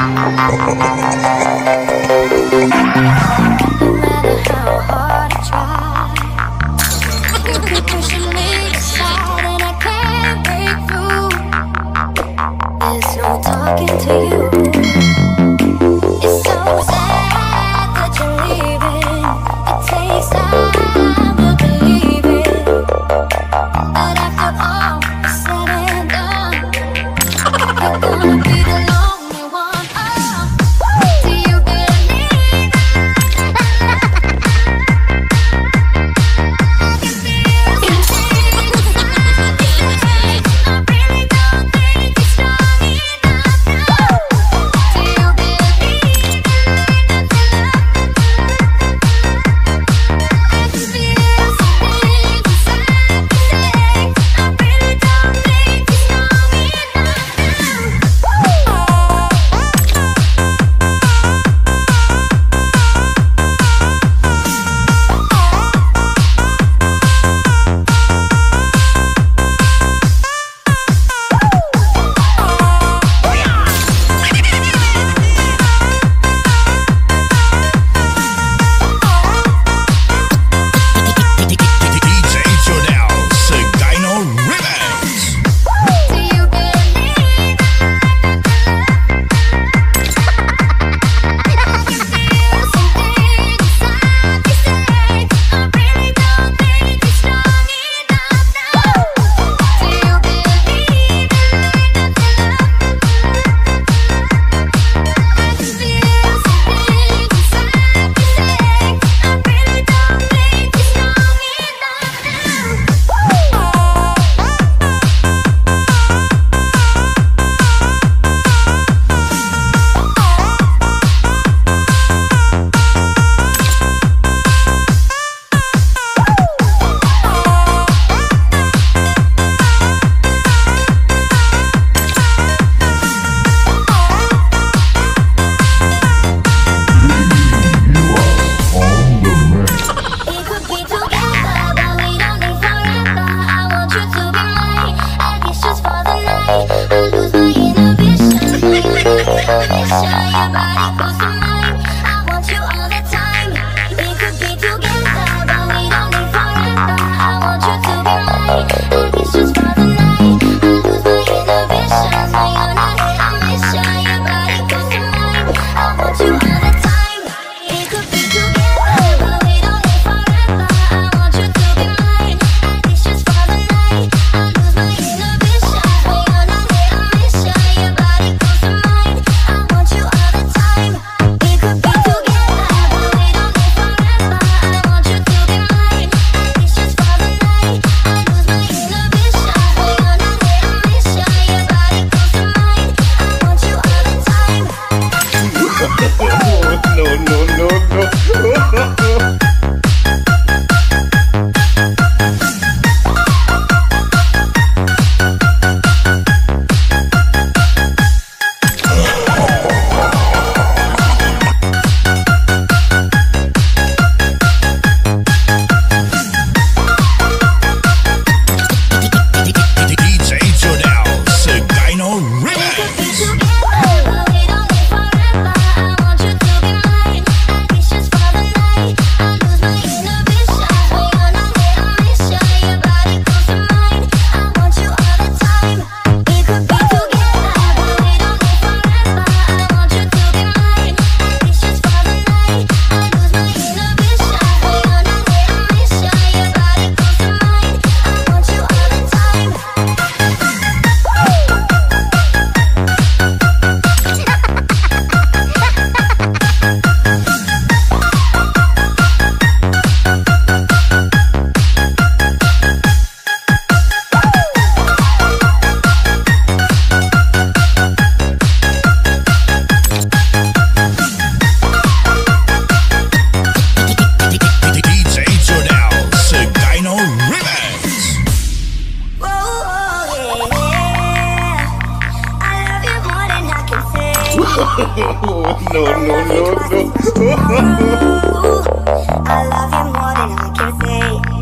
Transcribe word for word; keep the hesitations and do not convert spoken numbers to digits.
I love you more than I can say.